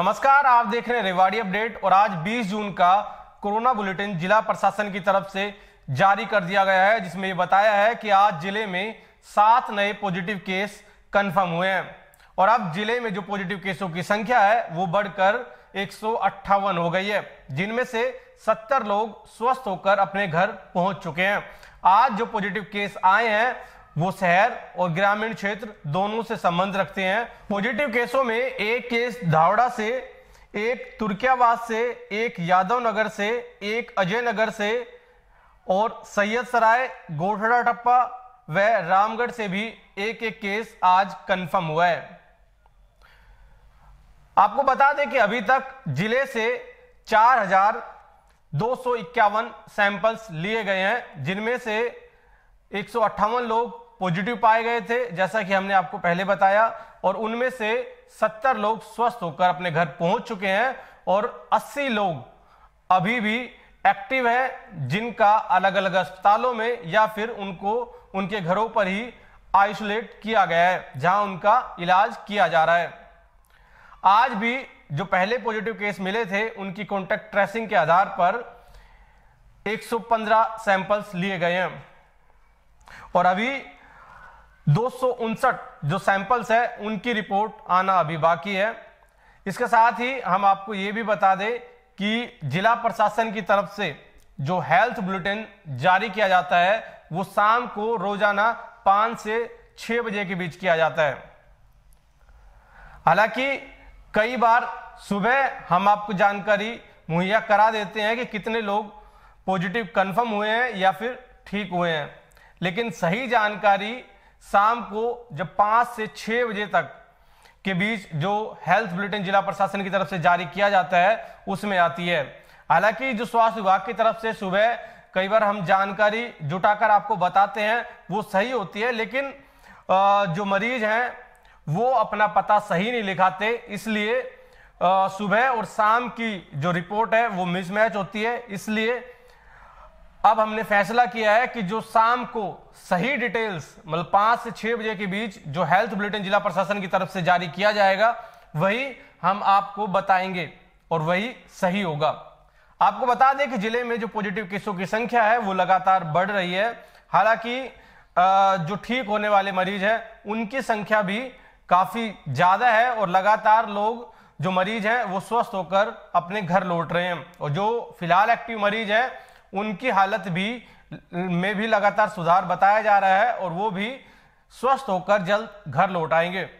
नमस्कार, आप देख रहे हैं रेवाड़ी अपडेट। और आज 20 जून का कोरोना बुलेटिन जिला प्रशासन की तरफ से जारी कर दिया गया है, जिसमें ये बताया है कि आज जिले में 7 नए पॉजिटिव केस कंफर्म हुए हैं और अब जिले में जो पॉजिटिव केसों की संख्या है वो बढ़कर 158 हो गई है, जिनमें से 70 लोग स्वस्थ होकर अपने घर पहुंच चुके हैं। आज जो पॉजिटिव केस आए हैं वो शहर और ग्रामीण क्षेत्र दोनों से संबंध रखते हैं। पॉजिटिव केसों में एक केस धावड़ा से, एक तुर्कियाबाद से, एक यादव नगर से, एक अजय नगर से और सैयद सराय, गोठड़ा टप्पा व रामगढ़ से भी एक केस आज कंफर्म हुआ है। आपको बता दें कि अभी तक जिले से 4,251 सैंपल्स लिए गए हैं, जिनमें से 158 लोग पॉजिटिव पाए गए थे, जैसा कि हमने आपको पहले बताया, और उनमें से 70 लोग स्वस्थ होकर अपने घर पहुंच चुके हैं और 80 लोग अभी भी एक्टिव हैं, जिनका अलग अलग अस्पतालों में या फिर उनको उनके घरों पर ही आइसोलेट किया गया है, जहां उनका इलाज किया जा रहा है। आज भी जो पहले पॉजिटिव केस मिले थे उनकी कॉन्टैक्ट ट्रेसिंग के आधार पर 115 सैंपल्स लिए गए हैं और अभी 259 जो सैंपल्स है उनकी रिपोर्ट आना अभी बाकी है। इसके साथ ही हम आपको ये भी बता दें कि जिला प्रशासन की तरफ से जो हेल्थ बुलेटिन जारी किया जाता है वो शाम को रोजाना 5 से 6 बजे के बीच किया जाता है। हालांकि कई बार सुबह हम आपको जानकारी मुहैया करा देते हैं कि कितने लोग पॉजिटिव कंफर्म हुए हैं या फिर ठीक हुए हैं, लेकिन सही जानकारी शाम को जब 5 से 6 बजे तक के बीच जो हेल्थ बुलेटिन जिला प्रशासन की तरफ से जारी किया जाता है उसमें आती है। हालांकि जो स्वास्थ्य विभाग की तरफ से सुबह कई बार हम जानकारी जुटाकर आपको बताते हैं वो सही होती है, लेकिन जो मरीज हैं वो अपना पता सही नहीं लिखाते, इसलिए सुबह और शाम की जो रिपोर्ट है वो मिसमैच होती है। इसलिए अब हमने फैसला किया है कि जो शाम को सही डिटेल्स मतलब 5 से 6 बजे के बीच जो हेल्थ बुलेटिन जिला प्रशासन की तरफ से जारी किया जाएगा वही हम आपको बताएंगे और वही सही होगा। आपको बता दें कि जिले में जो पॉजिटिव केसों की संख्या है वो लगातार बढ़ रही है। हालांकि जो ठीक होने वाले मरीज हैं उनकी संख्या भी काफी ज्यादा है और लगातार लोग जो मरीज हैं वो स्वस्थ होकर अपने घर लौट रहे हैं और जो फिलहाल एक्टिव मरीज हैं उनकी हालत में भी लगातार सुधार बताया जा रहा है और वो भी स्वस्थ होकर जल्द घर लौट आएंगे।